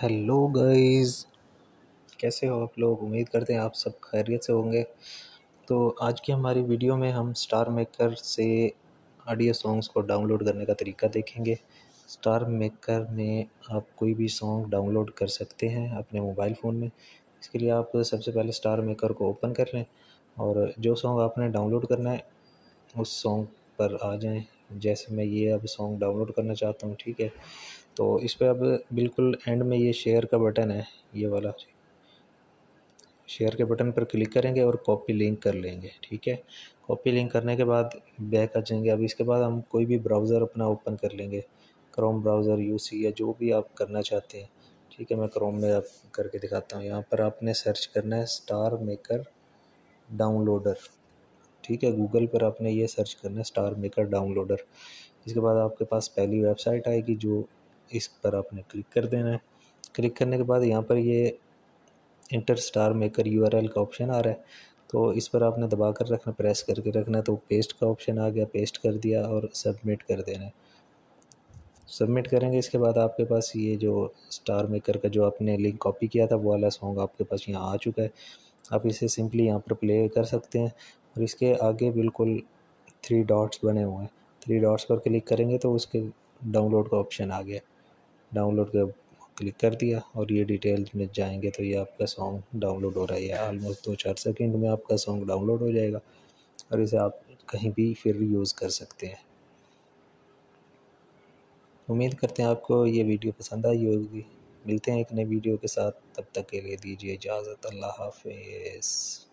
Hello guys, कैसे हो आप लोग। उम्मीद करते हैं आप सब खैरियत से होंगे। तो आज की हमारी वीडियो में हम स्टार मेकर से ऑडियो सॉन्ग्स को डाउनलोड करने का तरीका देखेंगे। स्टार मेकर में आप कोई भी सॉन्ग डाउनलोड कर सकते हैं अपने मोबाइल फ़ोन में। इसके लिए आप सबसे पहले स्टार मेकर को ओपन कर लें और जो सॉन्ग आपने डाउनलोड करना है उस सॉन्ग पर आ जाएँ। जैसे मैं ये अब सॉन्ग डाउनलोड करना चाहता हूँ, ठीक है। तो इस पर अब बिल्कुल एंड में ये शेयर का बटन है, ये वाला शेयर के बटन पर क्लिक करेंगे और कॉपी लिंक कर लेंगे, ठीक है। कॉपी लिंक करने के बाद बैक आ जाएंगे। अब इसके बाद हम कोई भी ब्राउज़र अपना ओपन कर लेंगे, क्रोम ब्राउज़र, यूसी या जो भी आप करना चाहते हैं, ठीक है। मैं क्रोम में आप करके दिखाता हूँ। यहाँ पर आपने सर्च करना है स्टार मेकर डाउनलोडर, ठीक है। गूगल पर आपने ये सर्च करना है स्टार मेकर डाउनलोडर। इसके बाद आपके पास पहली वेबसाइट आएगी, जो इस पर आपने क्लिक कर देना है। क्लिक करने के बाद यहाँ पर ये इंटर स्टार मेकर यूआरएल का ऑप्शन आ रहा है, तो इस पर आपने दबा कर रखना, प्रेस करके रखना। तो पेस्ट का ऑप्शन आ गया, पेस्ट कर दिया और सबमिट कर देना है। सबमिट करेंगे। इसके बाद आपके पास ये जो स्टार मेकर का जो आपने लिंक कॉपी किया था वो वाला सॉन्ग आपके पास यहाँ आ चुका है। आप इसे सिंपली यहाँ पर प्ले कर सकते हैं। और इसके आगे बिल्कुल 3 डॉट्स बने हुए हैं, 3 डॉट्स पर क्लिक करेंगे तो उसके डाउनलोड का ऑप्शन आ गया। डाउनलोड का क्लिक कर दिया और ये डिटेल्स में जाएंगे तो ये आपका सॉन्ग डाउनलोड हो रहा है। ये ऑलमोस्ट 2-4 सेकेंड में आपका सॉन्ग डाउनलोड हो जाएगा और इसे आप कहीं भी फिर यूज़ कर सकते हैं। उम्मीद करते हैं आपको ये वीडियो पसंद आई होगी। मिलते हैं एक नई वीडियो के साथ, तब तक के लिए दीजिए इजाज़त। अल्लाह हाफिज़।